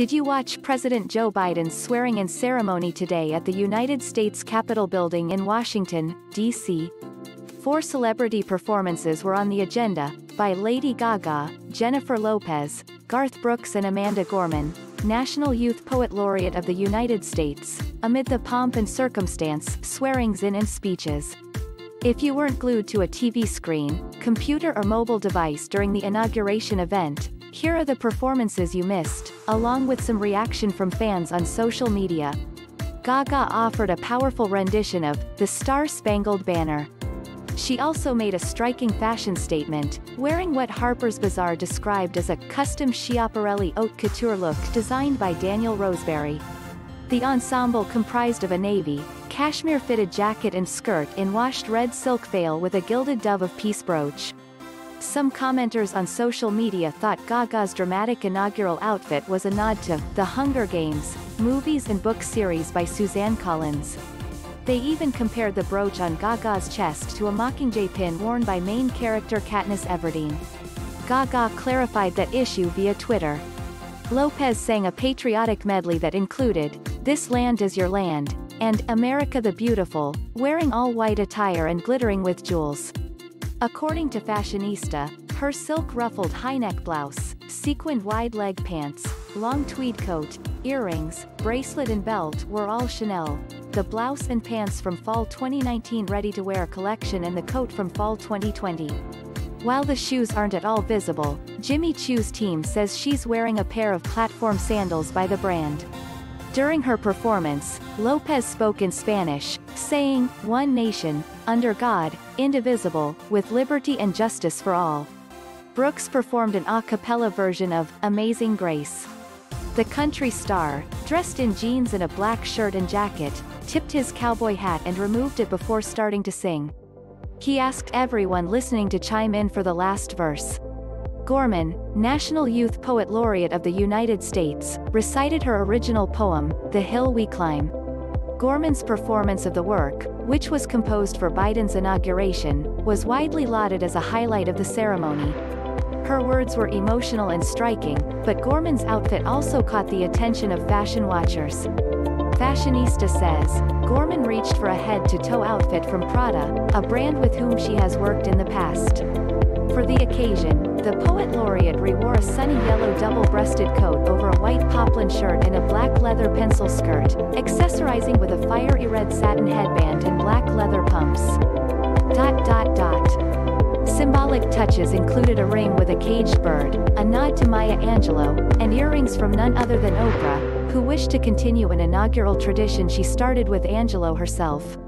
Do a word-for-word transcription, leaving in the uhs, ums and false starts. Did you watch President Joe Biden's swearing-in ceremony today at the United States Capitol Building in Washington, D C? Four celebrity performances were on the agenda, by Lady Gaga, Jennifer Lopez, Garth Brooks and Amanda Gorman, National Youth Poet Laureate of the United States, amid the pomp and circumstance, swearings-in and speeches. If you weren't glued to a T V screen, computer or mobile device during the inauguration event, here are the performances you missed, along with some reaction from fans on social media. Gaga offered a powerful rendition of The Star-Spangled Banner. She also made a striking fashion statement, wearing what Harper's Bazaar described as a custom Schiaparelli haute couture look designed by Daniel Roseberry. The ensemble comprised of a navy, cashmere-fitted jacket and skirt in washed red silk veil with a gilded dove of peace brooch. Some commenters on social media thought Gaga's dramatic inaugural outfit was a nod to The Hunger Games, movies and book series by Suzanne Collins. They even compared the brooch on Gaga's chest to a Mockingjay pin worn by main character Katniss Everdeen. Gaga clarified that issue via Twitter. Lopez sang a patriotic medley that included, This Land Is Your Land, and America the Beautiful, wearing all-white attire and glittering with jewels. According to Fashionista, her silk-ruffled high-neck blouse, sequined wide-leg pants, long tweed coat, earrings, bracelet and belt were all Chanel, the blouse and pants from Fall twenty nineteen ready-to-wear collection and the coat from Fall twenty twenty. While the shoes aren't at all visible, Jimmy Choo's team says she's wearing a pair of platform sandals by the brand. During her performance, Lopez spoke in Spanish, saying, One nation, under God, indivisible, with liberty and justice for all. Brooks performed an a cappella version of Amazing Grace. The country star, dressed in jeans and a black shirt and jacket, tipped his cowboy hat and removed it before starting to sing. He asked everyone listening to chime in for the last verse. Gorman, National Youth Poet Laureate of the United States, recited her original poem, The Hill We Climb. Gorman's performance of the work, which was composed for Biden's inauguration, was widely lauded as a highlight of the ceremony. Her words were emotional and striking, but Gorman's outfit also caught the attention of fashion watchers. Fashionista says, Gorman reached for a head-to-toe outfit from Prada, a brand with whom she has worked in the past. For the occasion, the poet laureate re-wore a sunny yellow double-breasted coat over a white poplin shirt and a black leather pencil skirt, accessorizing with a fiery red satin headband and black leather pumps. Dot dot dot. Symbolic touches included a ring with a caged bird, a nod to Maya Angelou, and earrings from none other than Oprah, who wished to continue an inaugural tradition she started with Angelou herself.